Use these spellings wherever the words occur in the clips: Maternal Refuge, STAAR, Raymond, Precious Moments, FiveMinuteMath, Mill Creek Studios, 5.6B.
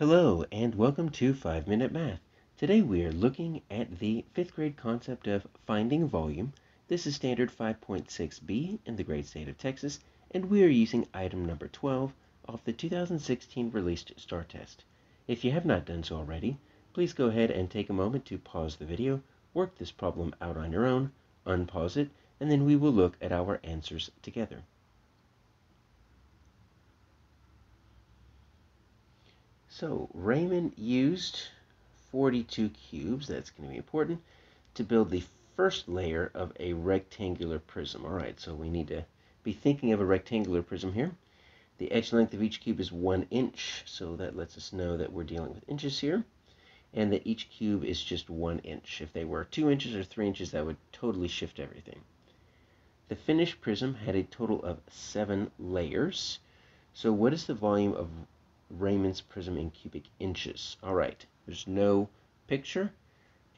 Hello and welcome to 5-Minute Math. Today we are looking at the 5th grade concept of finding volume. This is standard 5.6B in the great state of Texas, and we are using item number 12 off the 2016 released STAAR test. If you have not done so already, please go ahead and take a moment to pause the video, work this problem out on your own, unpause it, and then we will look at our answers together. So Raymond used 42 cubes, that's going to be important, to build the first layer of a rectangular prism. All right, so we need to be thinking of a rectangular prism here. The edge length of each cube is 1 inch, so that lets us know that we're dealing with inches here, and that each cube is just 1 inch. If they were 2 inches or 3 inches, that would totally shift everything. The finished prism had a total of 7 layers. So what is the volume of Raymond's prism in cubic inches? All right, there's no picture,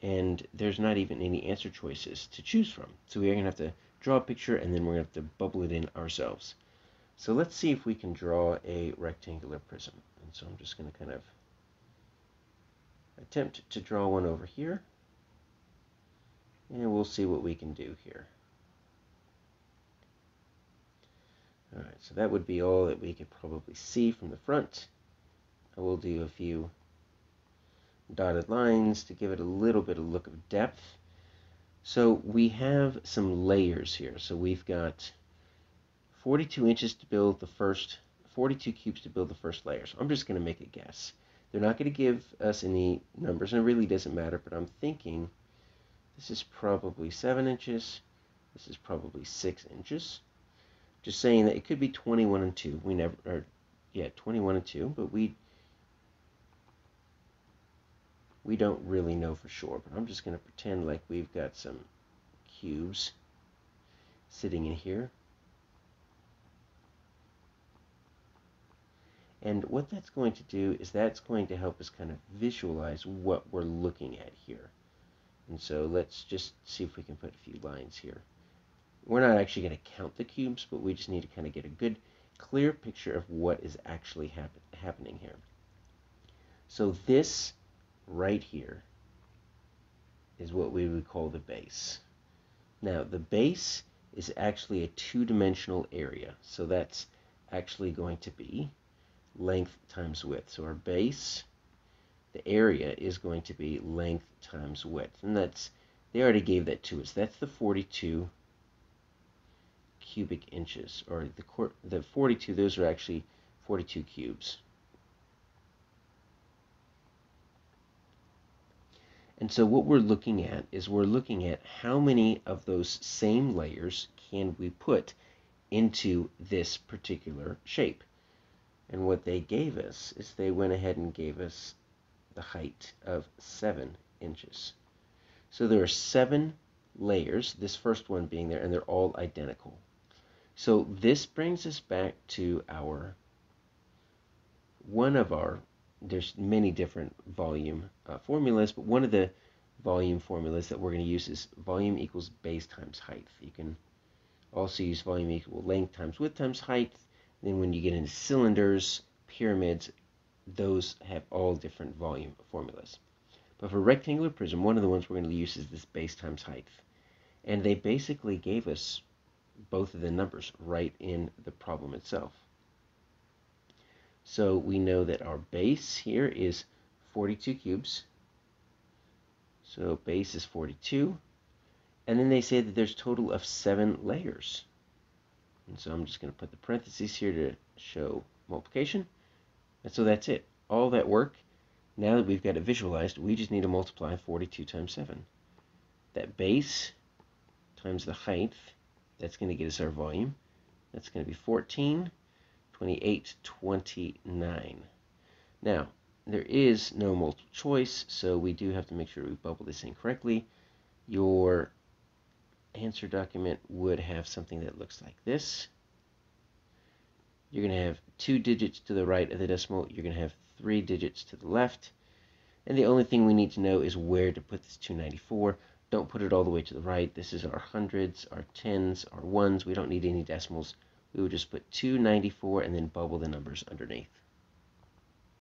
and there's not even any answer choices to choose from. So we're going to have to draw a picture, and then we're going to have to bubble it in ourselves. So let's see if we can draw a rectangular prism. And so I'm just going to kind of attempt to draw one over here, and we'll see what we can do here. All right, so that would be all that we could probably see from the front. I will do a few dotted lines to give it a little bit of look of depth. So we have some layers here. So we've got 42 inches to build the first, 42 cubes to build the first layer. So I'm just going to make a guess. They're not going to give us any numbers, and it really doesn't matter, but I'm thinking this is probably 7 inches. This is probably 6 inches. Just saying that it could be 21 and 2. We never, or yeah, 21 and 2, but we don't really know for sure. But I'm just going to pretend like we've got some cubes sitting in here. And what that's going to do is that's going to help us kind of visualize what we're looking at here. And so let's just see if we can put a few lines here. We're not actually going to count the cubes, but we just need to kind of get a good, clear picture of what is actually happening here. So this right here is what we would call the base. Now, the base is actually a two-dimensional area, so that's actually going to be length times width. So our base, the area, is going to be length times width, and that's, they already gave that to us. That's the 42 cubic inches, or the 42, those are actually 42 cubes. And so what we're looking at is we're looking at how many of those same layers can we put into this particular shape. And what they gave us is they went ahead and gave us the height of 7 inches. So there are 7 layers, this first one being there, and they're all identical. So this brings us back to our, there's many different volume formulas, but one of the volume formulas that we're going to use is volume equals base times height. You can also use volume equal length times width times height. And then when you get into cylinders, pyramids, those have all different volume formulas. But for rectangular prism, one of the ones we're going to use is this base times height. And they basically gave us both of the numbers right in the problem itself. So we know that our base here is 42 cubes. So base is 42. And then they say that there's a total of 7 layers. And so I'm just going to put the parentheses here to show multiplication. And so that's it. All that work, now that we've got it visualized, we just need to multiply 42 times 7. That base times the height, that's going to get us our volume. That's going to be 14, 28, 29. Now, there is no multiple choice, so we do have to make sure we bubble this in correctly. Your answer document would have something that looks like this. You're going to have 2 digits to the right of the decimal. You're going to have 3 digits to the left. And the only thing we need to know is where to put this 294. Don't put it all the way to the right. This is our hundreds, our tens, our ones. We don't need any decimals. We would just put 294 and then bubble the numbers underneath.